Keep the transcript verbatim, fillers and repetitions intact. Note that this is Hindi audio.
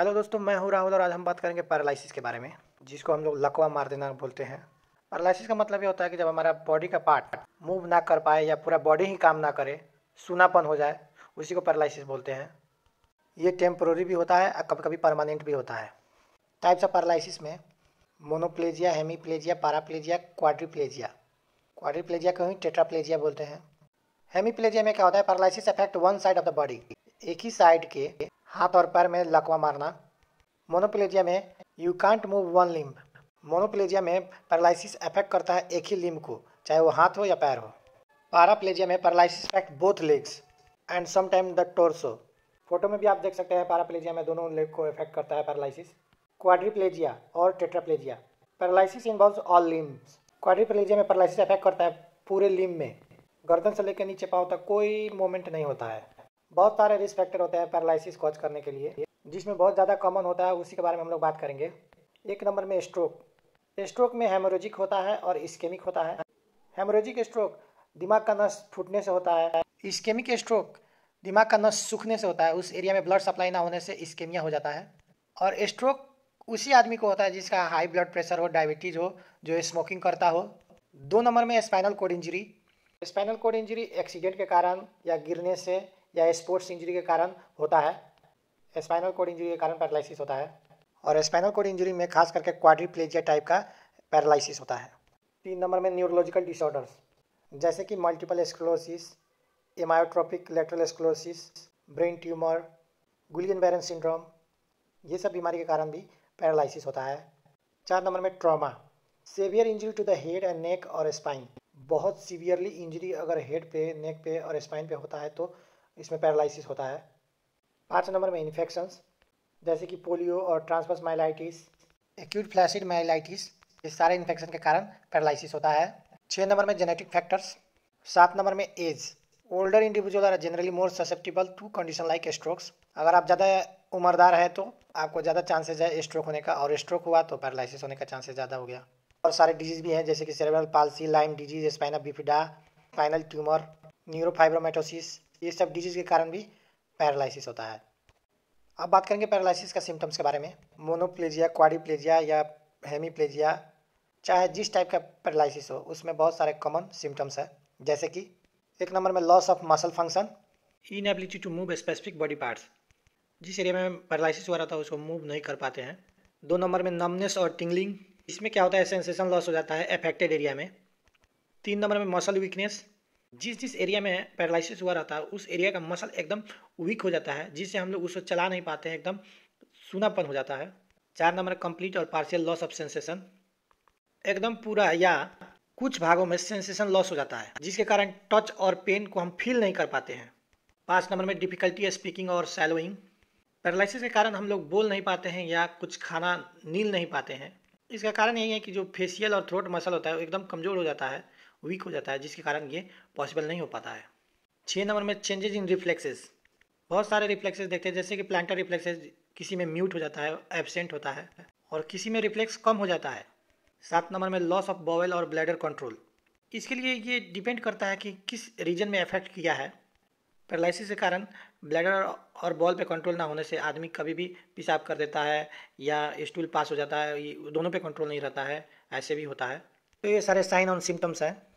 हेलो दोस्तों, मैं हूं राहुल और आज हम बात करेंगे पैरलाइसिस के बारे में, जिसको हम लोग लकवा मार देना बोलते हैं। पैरलाइसिस का मतलब ये होता है कि जब हमारा बॉडी का पार्ट मूव ना कर पाए या पूरा बॉडी ही काम ना करे, सूनापन हो जाए, उसी को पैरलाइसिस बोलते हैं। ये टेम्प्रोरी भी होता है और कभी कभी परमानेंट भी होता है। टाइप्स ऑफ पैरलाइसिस में monoplegia, hemiplegia, paraplegia, quadriplegia. Quadriplegia को ही टेट्राप्लेजिया बोलते हैं। हेमीप्लेजिया में क्या होता है, paralysis affect one side of the body, एक ही साइड के हाथ और पैर में लकवा मारना। मोनोप्लेजिया में you can't move one limb. Monoplegia में पैरालिसिस अफेक्ट करता है एक ही लिम्ब को, चाहे वो हाथ हो या पैर हो। पैराप्लेजिया में paralysis affect both legs and sometime the torso. Photo में भी आप देख सकते हैं पैराप्लेजिया में दोनों लेग को इफेक्ट करता है पैरालिसिस। क्वाड्रीप्लेजिया और tetraplegia, paralysis involves all limbs. Quadriplegia में पैरालिसिस अफेक्ट करता है पूरे लिम्ब में, गर्दन से लेकर नीचे पाँव तक कोई मूवमेंट नहीं होता है। बहुत सारे रिस्क फैक्टर होते हैं पैरालिसिस कॉज करने के लिए, जिसमें बहुत ज़्यादा कॉमन होता है, उसी के बारे में हम लोग बात करेंगे। एक नंबर में स्ट्रोक। स्ट्रोक में हेमोरोजिक होता है और इस्केमिक होता है। हेमोरोजिक स्ट्रोक दिमाग का नस फूटने से होता है। इस्केमिक स्ट्रोक दिमाग का नस सूखने से होता है, उस एरिया में ब्लड सप्लाई ना होने से इस्केमिया हो जाता है। और स्ट्रोक उसी आदमी को होता है जिसका हाई ब्लड प्रेशर हो, डायबिटीज हो, जो स्मोकिंग करता हो। दो नंबर में spinal cord injury. Spinal cord injury accident के कारण या गिरने से या स्पोर्ट्स इंजरी के कारण होता है। स्पाइनल कॉर्ड इंजरी के कारण पैरालिसिस होता है। और स्पाइनल कॉर्ड इंजरी में खास करके क्वाड्रीप्लेजिया टाइप का पैरालिसिस होता है। तीन नंबर में न्यूरोलॉजिकल डिसऑर्डर्स, जैसे कि multiple sclerosis, amyotrophic lateral sclerosis, brain tumour, Guillain Barre syndrome, ये सब बीमारी के कारण भी पैरालिसिस होता है। चार नंबर में trauma, severe injury to the head and neck और स्पाइन। बहुत सीवियरली इंजरी अगर हेड पे, नेक पे और स्पाइन पे होता है तो इसमें पैरालिसिस होता है। पाँच नंबर में इन्फेक्शंस, जैसे कि पोलियो और transverse myelitis, acute flaccid myelitis, इस सारे इन्फेक्शन के कारण पैरालिसिस होता है। छः नंबर में जेनेटिक फैक्टर्स। सात नंबर में age, older individual are generally more susceptible to condition like strokes. अगर आप ज़्यादा उम्रदार है तो आपको ज़्यादा चांसेज है स्ट्रोक होने का, और स्ट्रोक हुआ तो पैरालिसिस होने का चांसेस ज़्यादा हो गया। और सारे डिजीज़ भी हैं, जैसे कि cerebral palsy, Lyme disease, spinal bifida, spinal tumour, neurofibromatosis, ये सब डिजीज़ के कारण भी पैरालिसिस होता है। अब बात करेंगे पैरालिसिस का सिम्टम्स के बारे में। मोनोप्लेजिया, क्वाड्रीप्लेजिया या हेमीप्लेजिया, चाहे जिस टाइप का पैरालिसिस हो, उसमें बहुत सारे कॉमन सिम्टम्स है, जैसे कि एक नंबर में loss of muscle function, inability to move specific body parts, जिस एरिया में पैरालिसिस हो रहा था उसको मूव नहीं कर पाते हैं। दो नंबर में नमनेस और टिंगलिंग, इसमें क्या होता है, सेंसेशन लॉस हो जाता है अफेक्टेड एरिया में। तीन नंबर में मसल वीकनेस, जिस जिस एरिया में पैरालिसिस हुआ रहता है उस एरिया का मसल एकदम वीक हो जाता है, जिससे हम लोग उसको चला नहीं पाते हैं, एकदम सूनापन हो जाता है। चार नंबर कंप्लीट और पार्शियल लॉस ऑफ सेंसेशन, एकदम पूरा या कुछ भागों में सेंसेशन लॉस हो जाता है, जिसके कारण टच और पेन को हम फील नहीं कर पाते हैं। पाँच नंबर में डिफिकल्टी स्पीकिंग और सैलोइंग, पैरालिसिस के कारण हम लोग बोल नहीं पाते हैं या कुछ खाना नील नहीं पाते हैं। इसका कारण यही है कि जो फेशियल और थ्रोट मसल होता है वो एकदम कमज़ोर हो जाता है, वीक हो जाता है, जिसके कारण ये पॉसिबल नहीं हो पाता है। छः नंबर में चेंजेज इन रिफ्लेक्सेस, बहुत सारे रिफ्लेक्सेस देखते हैं, जैसे कि प्लांटर रिफ्लेक्सेस किसी में म्यूट हो जाता है, एबसेंट होता है, और किसी में रिफ्लेक्स कम हो जाता है। सात नंबर में लॉस ऑफ बॉवेल और ब्लैडर कंट्रोल, इसके लिए ये डिपेंड करता है कि किस रीजन में अफेक्ट किया है। पैरालिसिस के कारण ब्लैडर और बॉल पे कंट्रोल ना होने से आदमी कभी भी पेशाब कर देता है या स्टूल पास हो जाता है, दोनों पे कंट्रोल नहीं रहता है, ऐसे भी होता है। तो ये सारे साइन और सिम्टम्स हैं।